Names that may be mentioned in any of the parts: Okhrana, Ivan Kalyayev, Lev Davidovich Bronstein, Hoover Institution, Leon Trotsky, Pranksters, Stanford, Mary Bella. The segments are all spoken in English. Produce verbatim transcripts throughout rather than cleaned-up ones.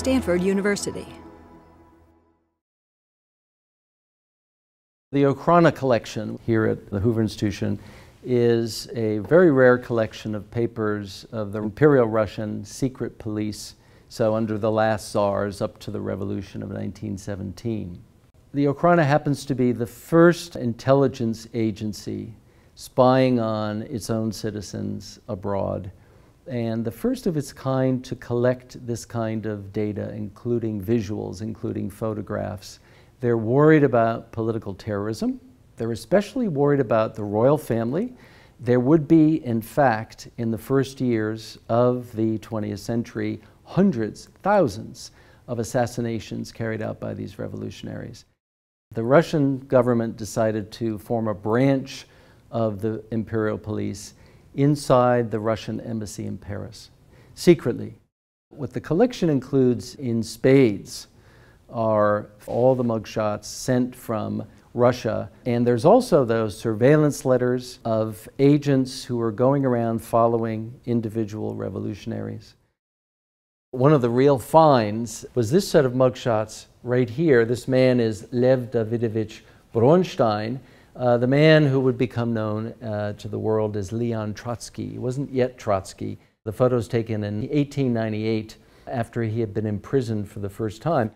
Stanford University. The Okhrana collection here at the Hoover Institution is a very rare collection of papers of the Imperial Russian secret police, so under the last czars up to the revolution of nineteen seventeen. The Okhrana happens to be the first intelligence agency spying on its own citizens abroad, and the first of its kind to collect this kind of data, including visuals, including photographs. They're worried about political terrorism. They're especially worried about the royal family. There would be, in fact, in the first years of the twentieth century, hundreds, thousands of assassinations carried out by these revolutionaries. The Russian government decided to form a branch of the imperial police inside the Russian embassy in Paris, secretly. What the collection includes in spades are all the mugshots sent from Russia, and there's also those surveillance letters of agents who are going around following individual revolutionaries. One of the real finds was this set of mugshots right here. This man is Lev Davidovich Bronstein, uh, the man who would become known uh, to the world as Leon Trotsky. He wasn't yet Trotsky. The photo's taken in eighteen ninety-eight after he had been imprisoned for the first time.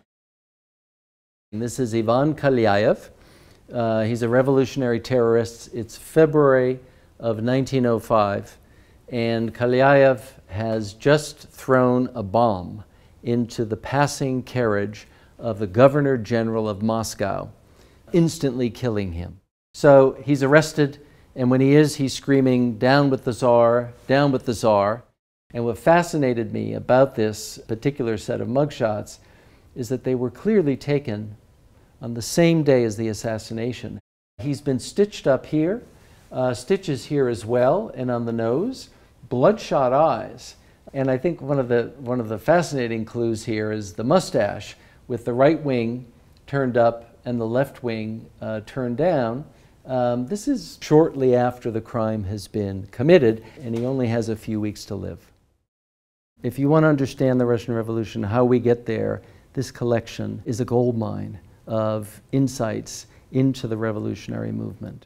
This is Ivan Kalyayev. Uh, he's a revolutionary terrorist. It's February of nineteen oh five, and Kalyayev has just thrown a bomb into the passing carriage of the Governor General of Moscow, instantly killing him. So he's arrested, and when he is, he's screaming, "Down with the Tsar, down with the Tsar." And what fascinated me about this particular set of mugshots is that they were clearly taken on the same day as the assassination. He's been stitched up here, uh, stitches here as well, and on the nose, bloodshot eyes. And I think one of the, one of the fascinating clues here is the mustache, with the right wing turned up and the left wing uh, turned down. Um, this is shortly after the crime has been committed, and he only has a few weeks to live. If you want to understand the Russian Revolution, how we get there, this collection is a gold mine of insights into the revolutionary movement.